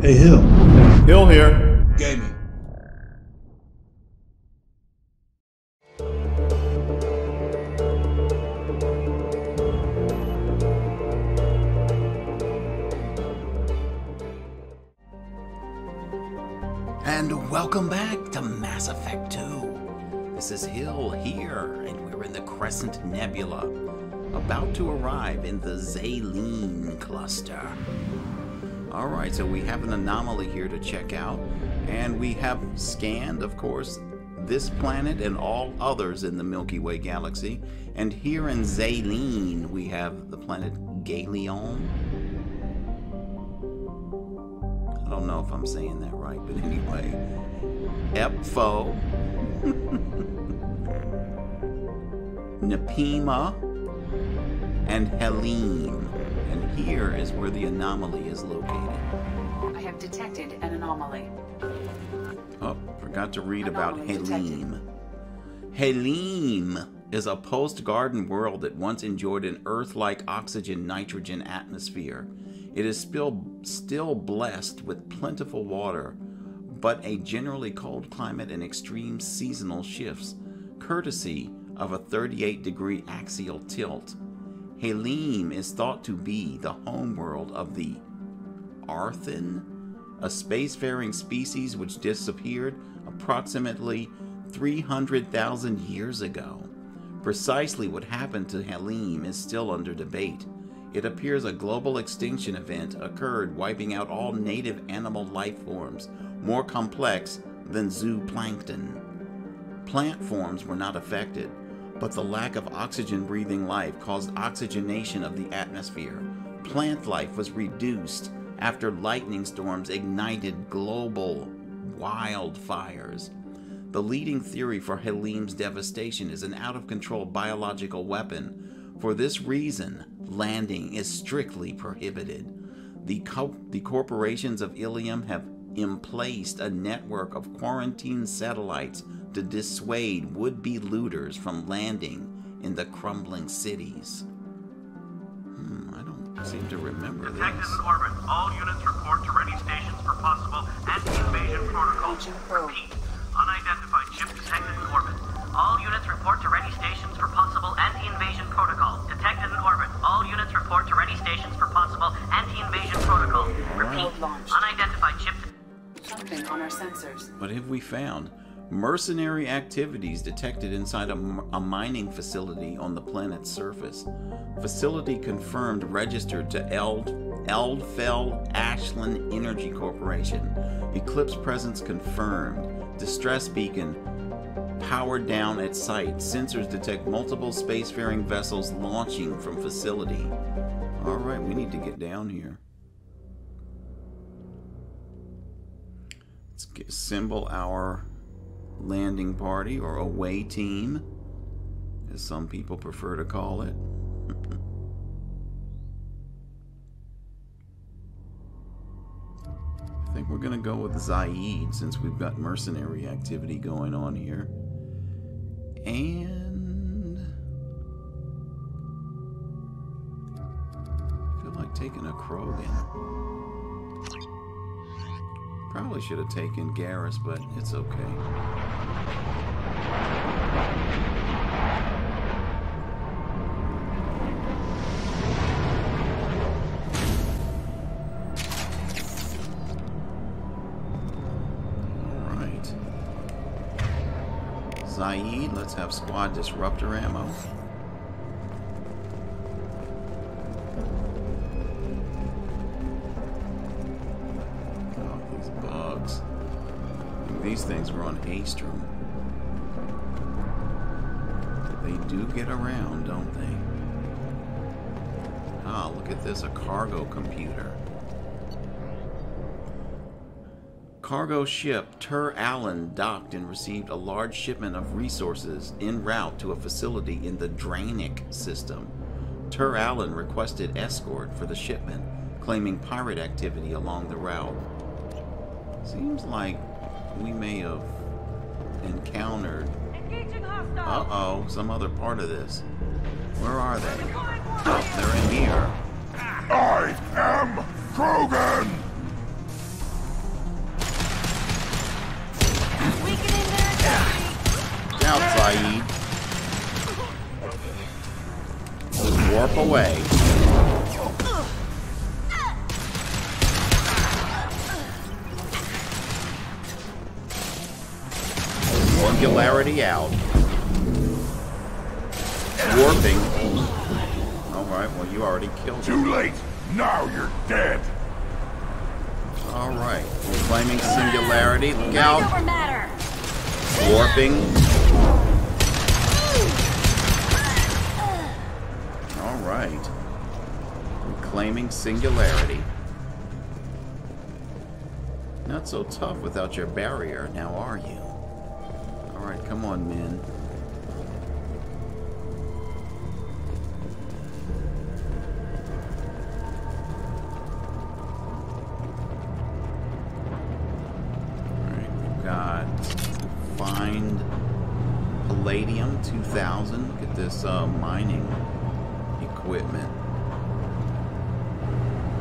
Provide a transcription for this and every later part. Hey, Hill. Hill here. Gaming. And welcome back to Mass Effect 2. This is Hill here, and we're in the Crescent Nebula, about to arrive in the Xaelene cluster. Alright, so we have an anomaly here to check out, and we have scanned, of course, this planet and all others in the Milky Way galaxy. And here in Xaelene, we have the planet Galeon. I don't know if I'm saying that right, but anyway, Epfo, Nepima, and Helene. And here is where the anomaly is located. I have detected an anomaly. Oh, forgot to read about Helyme. Helyme is a post-garden world that once enjoyed an Earth-like oxygen-nitrogen atmosphere. It is still blessed with plentiful water, but a generally cold climate and extreme seasonal shifts, courtesy of a 38-degree axial tilt. Helyme is thought to be the homeworld of the Arthen, a spacefaring species which disappeared approximately 300,000 years ago. Precisely what happened to Helyme is still under debate. It appears a global extinction event occurred, wiping out all native animal life forms, more complex than zooplankton. Plant forms were not affected, but the lack of oxygen-breathing life caused oxygenation of the atmosphere. Plant life was reduced after lightning storms ignited global wildfires. The leading theory for Helyme's devastation is an out-of-control biological weapon. For this reason, landing is strictly prohibited. The corporations of Ilium have emplaced a network of quarantined satellites to dissuade would-be looters from landing in the crumbling cities. I don't seem to remember this. Detected in orbit. All units report to ready stations for possible anti-invasion protocol. Repeat. Unidentified ship detected in orbit. All units report to ready stations for possible anti-invasion protocol. Detected in orbit. All units report to ready stations for possible anti-invasion protocol. Repeat. Unidentified ship. Something on our sensors. What have we found? Mercenary activities detected inside a mining facility on the planet's surface. Facility confirmed registered to Eld Eldfell Ashland Energy Corporation. Eclipse presence confirmed. Distress beacon powered down at site. Sensors detect multiple spacefaring vessels launching from facility. Alright, we need to get down here. Let's assemble our landing party, or away team, as some people prefer to call it. I think we're gonna go with Zaeed, since we've got mercenary activity going on here. And I feel like taking a Krogan. Probably should have taken Garrus, but it's okay. Alright. Zaeed, let's have squad disruptor ammo. These things were on Astrum. They do get around, don't they? Ah, look at this, a cargo computer. Cargo ship Tur Allen docked and received a large shipment of resources en route to a facility in the Drainic system. Tur Allen requested escort for the shipment, claiming pirate activity along the route. Seems like we may have encountered some other part of this. Where are they? Oh, they're in here. I am Krogan! out, Zaeed. Warp away. Singularity out. Warping. Alright, well you already killed him. Too late! Now you're dead! Alright, claiming singularity. Look out! Warping. Alright. Claiming singularity. Not so tough without your barrier, now are you? Alright, come on, man. Alright, we've got find palladium 2000. Look at this mining equipment.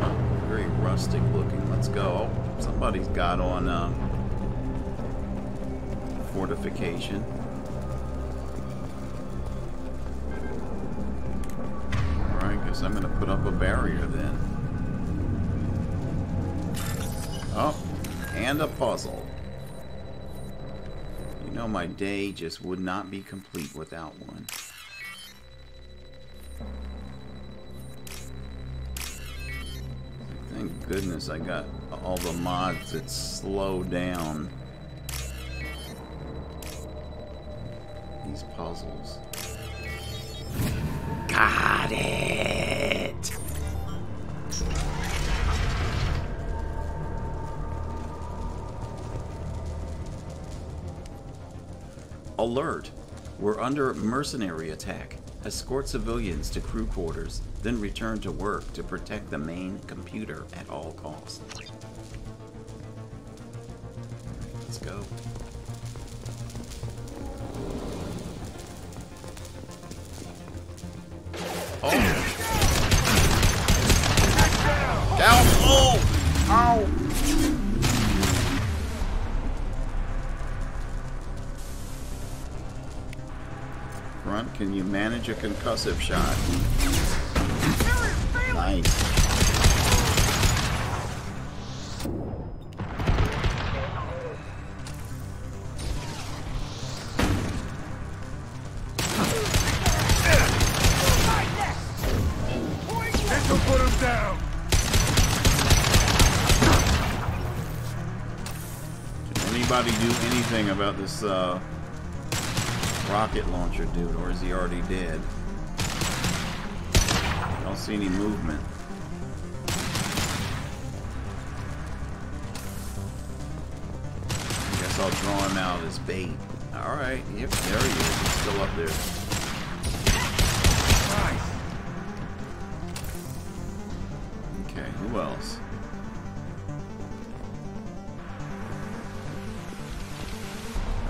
Oh, very rustic looking. Let's go. Oh, somebody's got on fortification. Alright, guess I'm gonna put up a barrier then. Oh, and a puzzle. You know, my day just would not be complete without one. Thank goodness I got all the mods that slow down these puzzles. Got it! Alert! We're under mercenary attack. Escort civilians to crew quarters, then return to work to protect the main computer at all costs. Let's go. Oh! Down! Oh! Ow! Grunt, can you manage a concussive shot? Nice. Do anything about this rocket launcher dude, or is he already dead? I don't see any movement. I guess I'll draw him out as bait. Alright, yep, there he is. He's still up there. Nice. Okay, who else?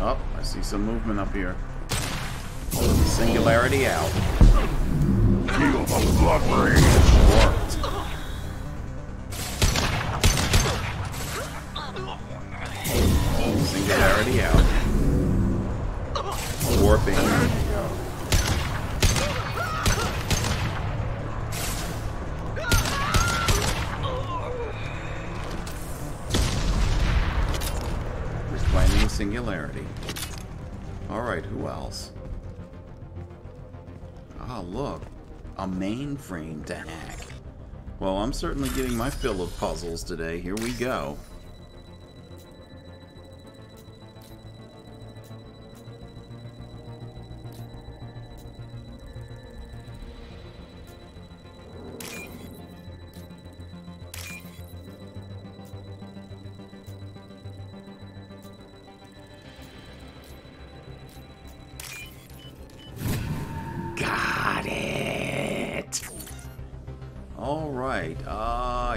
Oh, I see some movement up here. Singularity out. Feel the blood rage. Warped. Singularity out. Warping. Reclaiming singularity. Alright, who else? Ah, look. A mainframe to hack. Well, I'm certainly getting my fill of puzzles today. Here we go.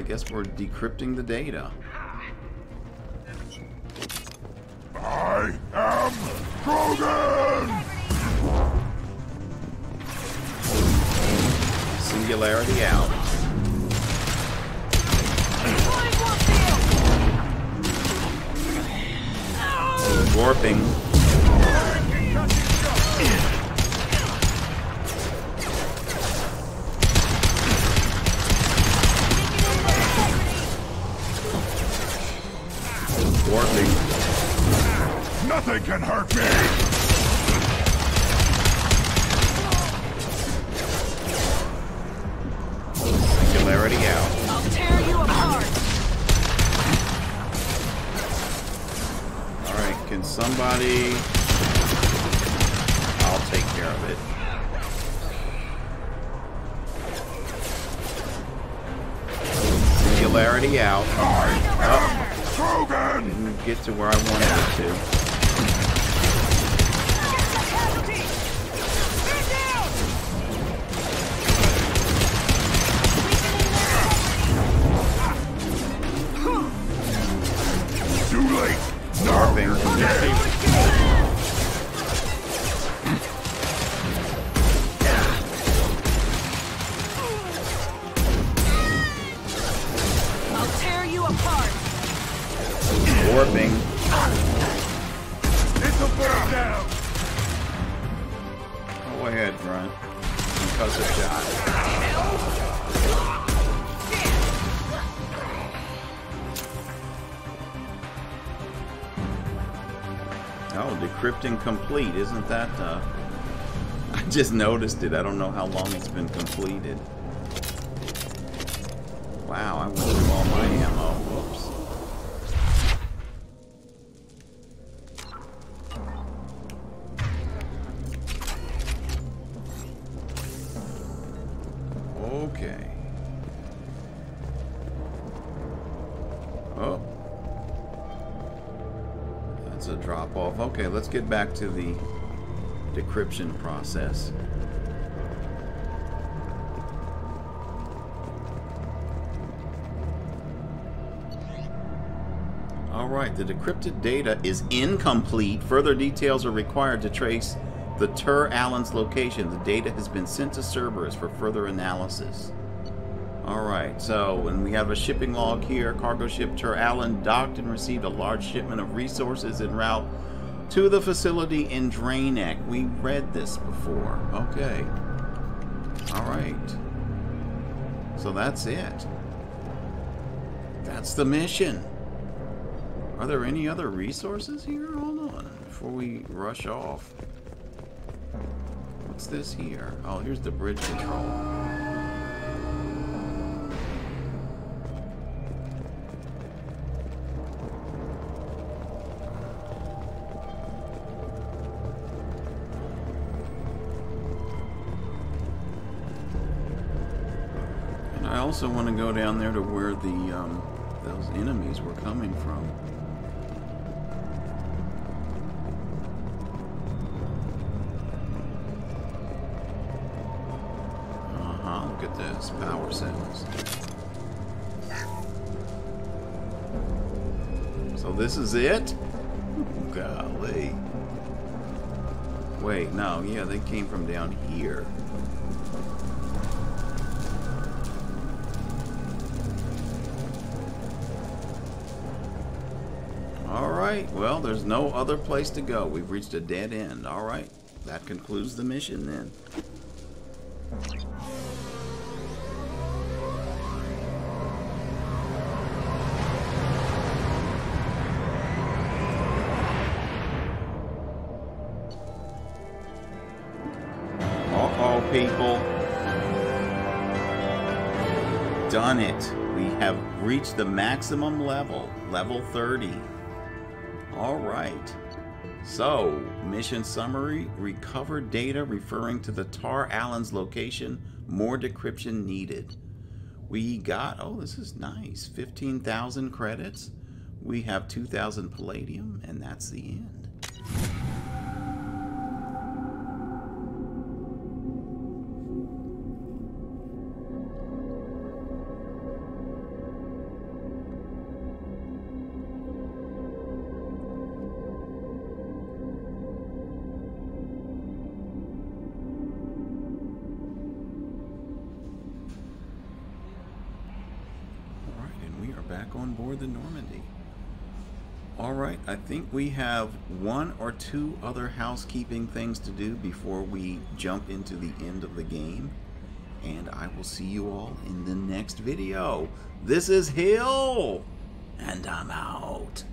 Guess we're decrypting the data. I am Krogan! Singularity out. Warping. body. I'll take care of it. Singularity out. Alright. Oh. Didn't get to where I wanted it to. Complete, isn't that? I just noticed it. I don't know how long it's been completed. Wow, I went through all my ammo. Whoops. Okay. Oh. A drop off. Okay, let's get back to the decryption process. Alright, the decrypted data is incomplete. Further details are required to trace the Tur Allen's location. The data has been sent to Cerberus for further analysis. Alright, so, and we have a shipping log here. Cargo ship Tur Allen docked and received a large shipment of resources en route to the facility in Drainic. We read this before. Okay. Alright. So that's it. That's the mission. Are there any other resources here? Hold on, before we rush off. What's this here? Oh, here's the bridge control. I also want to go down there to where the those enemies were coming from. Uh-huh, look at this. Power cells. So this is it? Golly. Wait, no, yeah, they came from down here. Well, there's no other place to go. We've reached a dead end. All right. That concludes the mission then. Uh-oh, people. Done it. We have reached the maximum level, level 30. Alright, so mission summary, recover data referring to the Tur Allen's location, more decryption needed. We got, oh this is nice, 15,000 credits, we have 2,000 palladium, and that's the end. The Normandy. Alright, I think we have one or two other housekeeping things to do before we jump into the end of the game, and I will see you all in the next video. This is Hill, and I'm out.